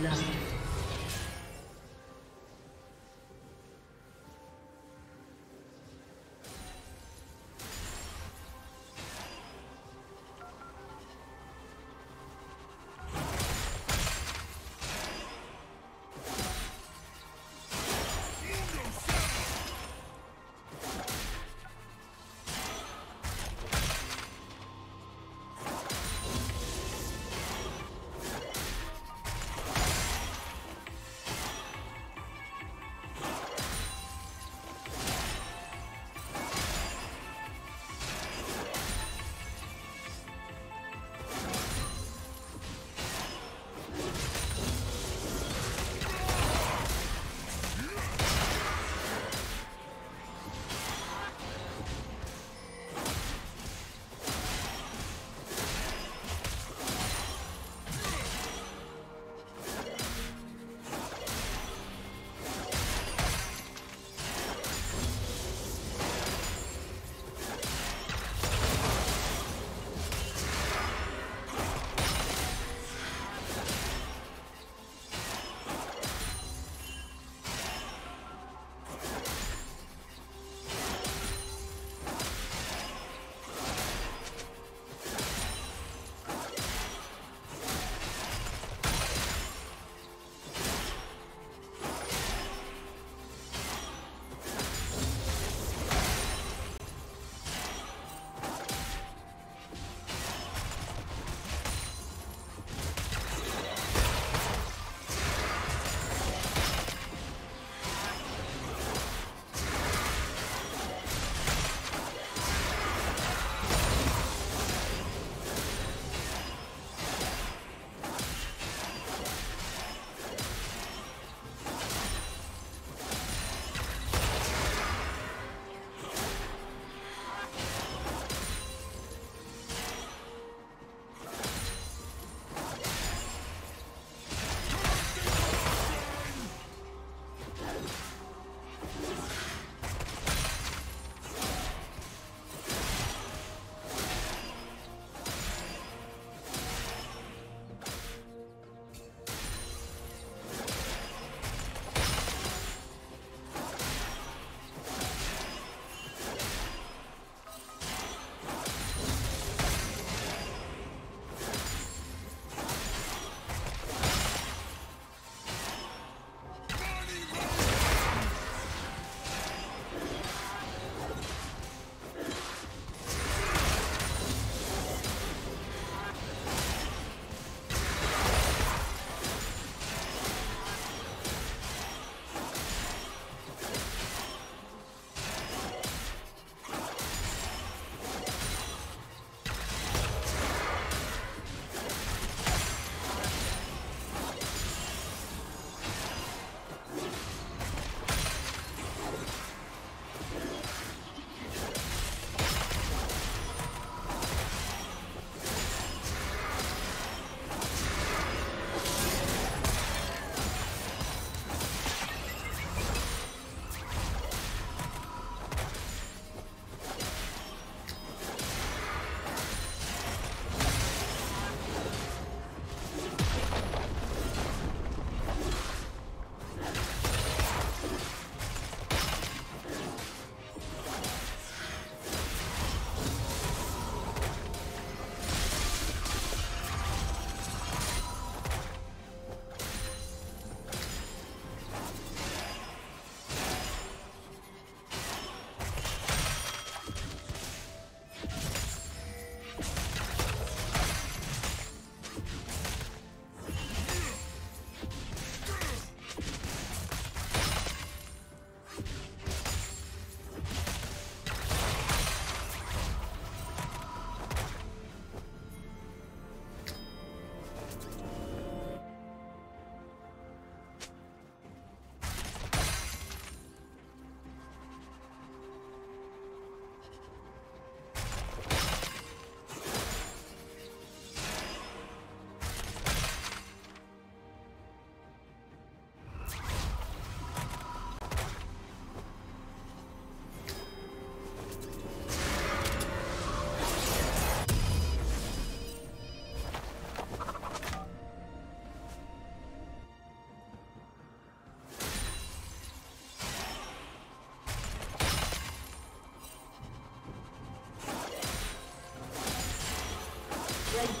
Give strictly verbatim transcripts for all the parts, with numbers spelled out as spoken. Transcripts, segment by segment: blood. Red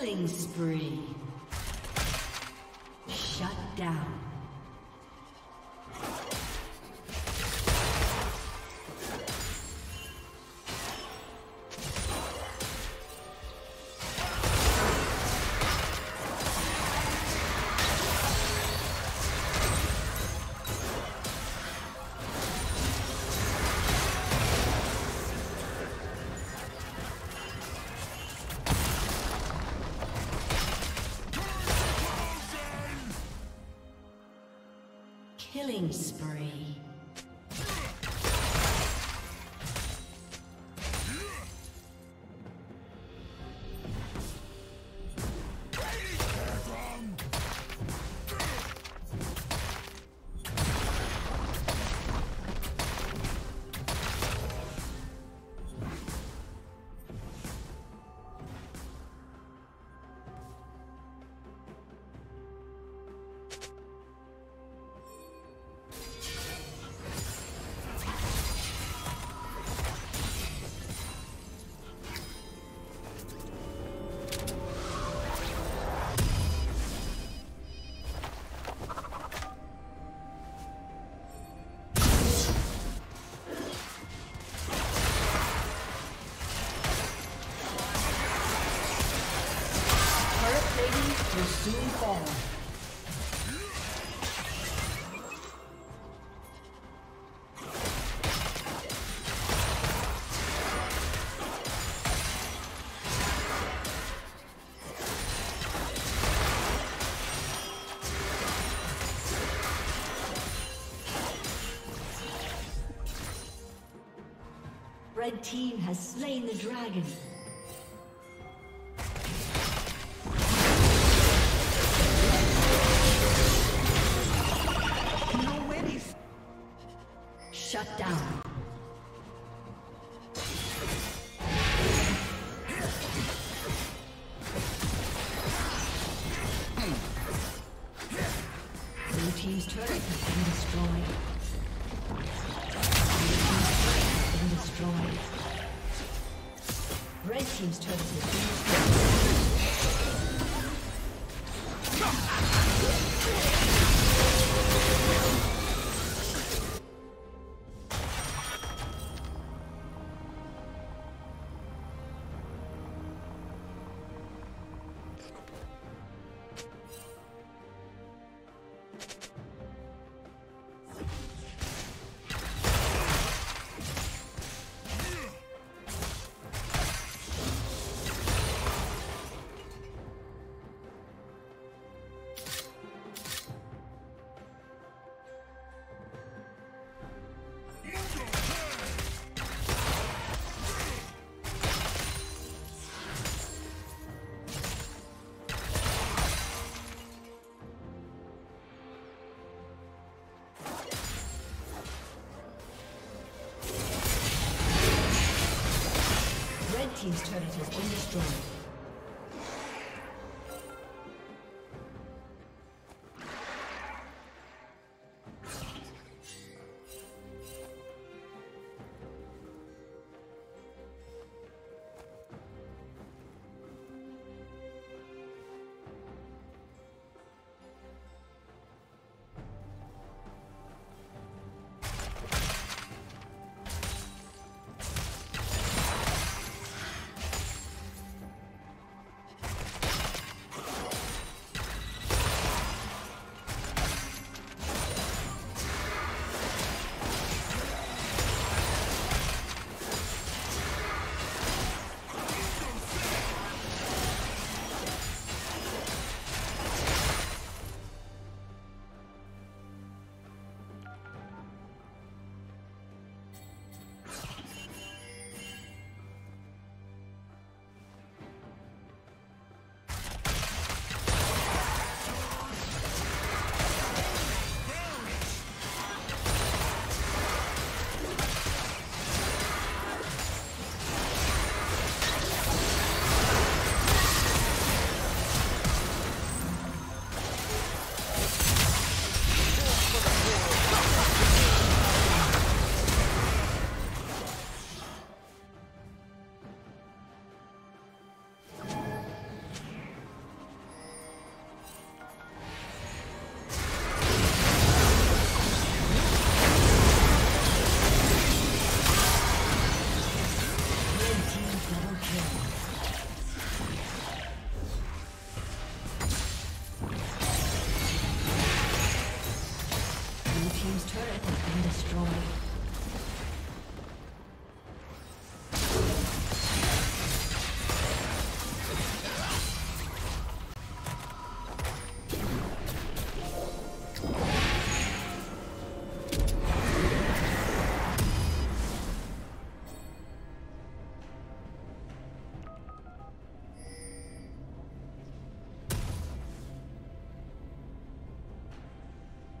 Killing spree. Shut down. Killing spree. Red team has slain the dragon. Team's turret has been destroyed.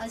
A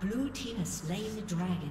Blue team has slain the dragon.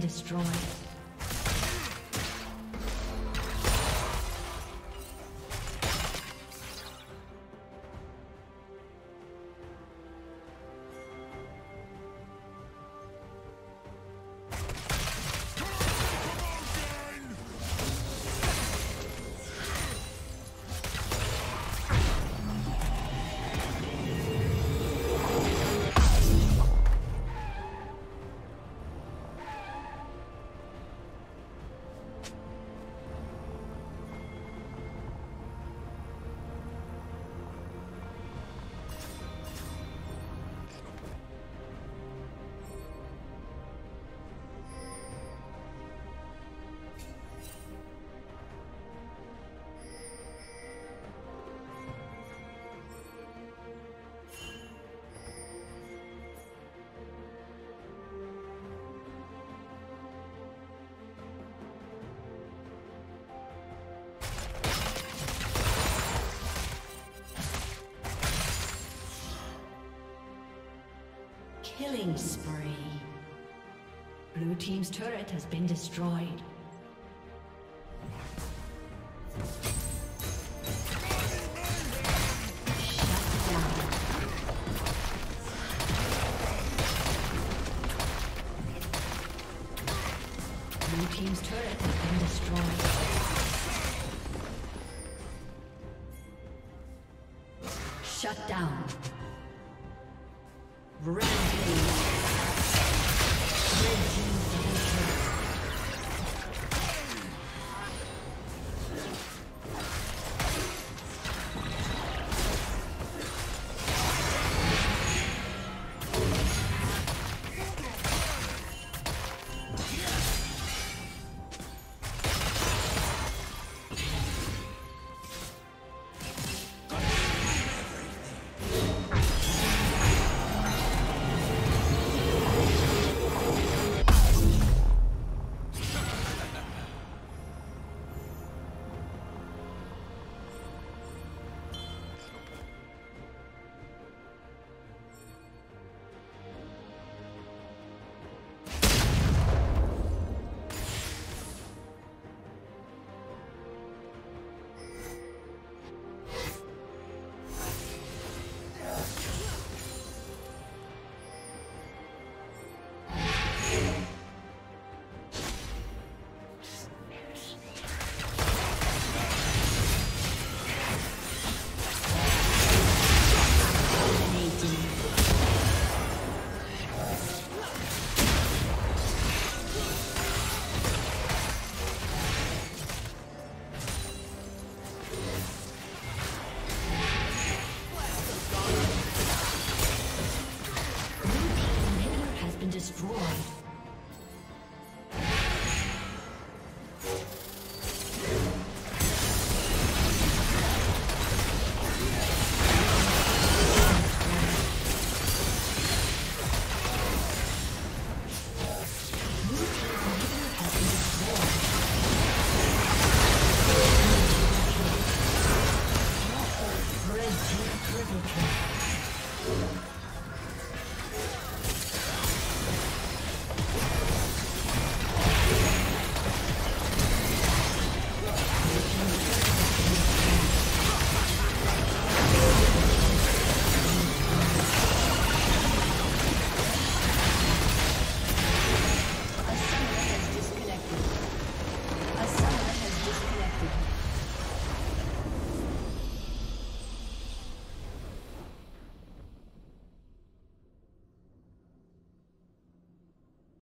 Destroyed. Killing spree. Blue team's turret has been destroyed. Shut down. Rampage.